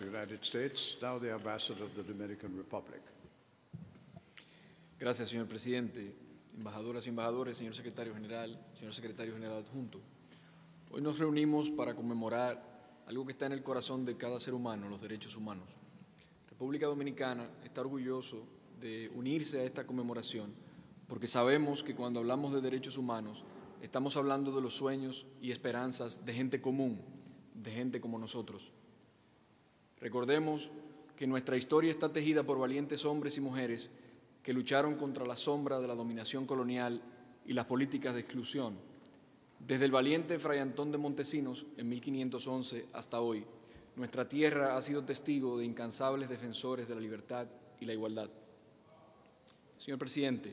United States, now the ambassador of the Dominican Republic. Gracias, señor presidente, embajadoras y embajadores, señor secretario general adjunto. Hoy nos reunimos para conmemorar algo que está en el corazón de cada ser humano, los derechos humanos. República Dominicana está orgulloso de unirse a esta conmemoración porque sabemos que cuando hablamos de derechos humanos estamos hablando de los sueños y esperanzas de gente común, de gente como nosotros. Recordemos que nuestra historia está tejida por valientes hombres y mujeres que lucharon contra la sombra de la dominación colonial y las políticas de exclusión. Desde el valiente Fray Antón de Montesinos en 1511 hasta hoy, nuestra tierra ha sido testigo de incansables defensores de la libertad y la igualdad. Señor presidente,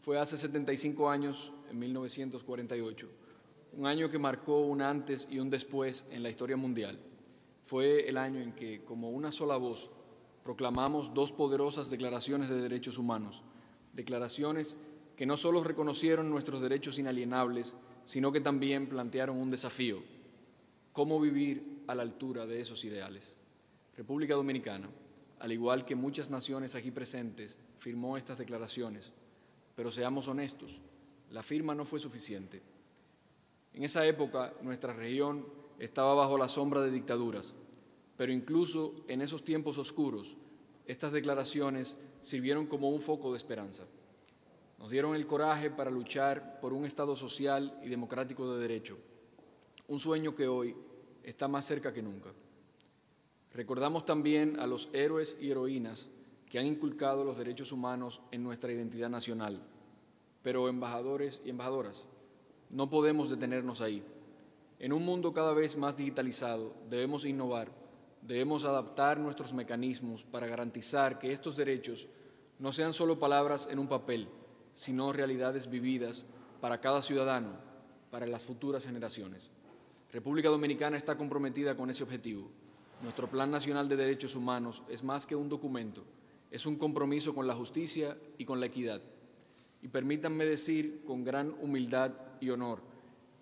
fue hace 75 años, en 1948, un año que marcó un antes y un después en la historia mundial. Fue el año en que, como una sola voz, proclamamos dos poderosas declaraciones de derechos humanos, declaraciones que no solo reconocieron nuestros derechos inalienables, sino que también plantearon un desafío: cómo vivir a la altura de esos ideales. República Dominicana, al igual que muchas naciones aquí presentes, firmó estas declaraciones, pero seamos honestos, la firma no fue suficiente. En esa época, nuestra región estaba bajo la sombra de dictaduras, pero incluso en esos tiempos oscuros, estas declaraciones sirvieron como un foco de esperanza. Nos dieron el coraje para luchar por un Estado social y democrático de derecho, un sueño que hoy está más cerca que nunca. Recordamos también a los héroes y heroínas que han inculcado los derechos humanos en nuestra identidad nacional. Pero, embajadores y embajadoras, no podemos detenernos ahí. En un mundo cada vez más digitalizado, debemos innovar, debemos adaptar nuestros mecanismos para garantizar que estos derechos no sean solo palabras en un papel, sino realidades vividas para cada ciudadano, para las futuras generaciones. República Dominicana está comprometida con ese objetivo. Nuestro Plan Nacional de Derechos Humanos es más que un documento, es un compromiso con la justicia y con la equidad. Y permítanme decir con gran humildad y honor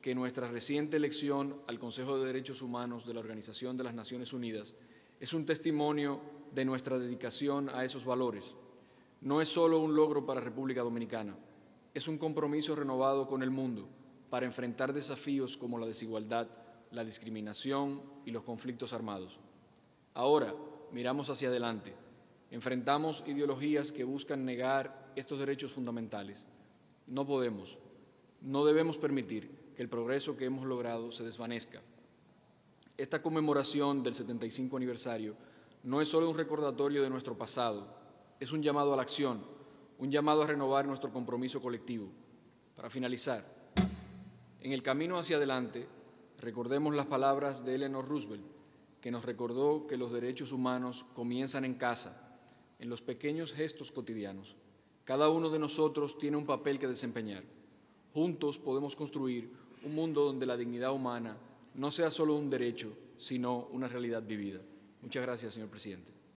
que nuestra reciente elección al Consejo de Derechos Humanos de la Organización de las Naciones Unidas es un testimonio de nuestra dedicación a esos valores. No es solo un logro para República Dominicana, es un compromiso renovado con el mundo para enfrentar desafíos como la desigualdad, la discriminación y los conflictos armados. Ahora miramos hacia adelante, enfrentamos ideologías que buscan negar estos derechos fundamentales. No podemos, no debemos permitir que el progreso que hemos logrado se desvanezca. Esta conmemoración del 75 aniversario no es solo un recordatorio de nuestro pasado, es un llamado a la acción, un llamado a renovar nuestro compromiso colectivo. Para finalizar, en el camino hacia adelante, recordemos las palabras de Eleanor Roosevelt, que nos recordó que los derechos humanos comienzan en casa, en los pequeños gestos cotidianos. Cada uno de nosotros tiene un papel que desempeñar. Juntos podemos construir un mundo donde la dignidad humana no sea solo un derecho, sino una realidad vivida. Muchas gracias, señor presidente.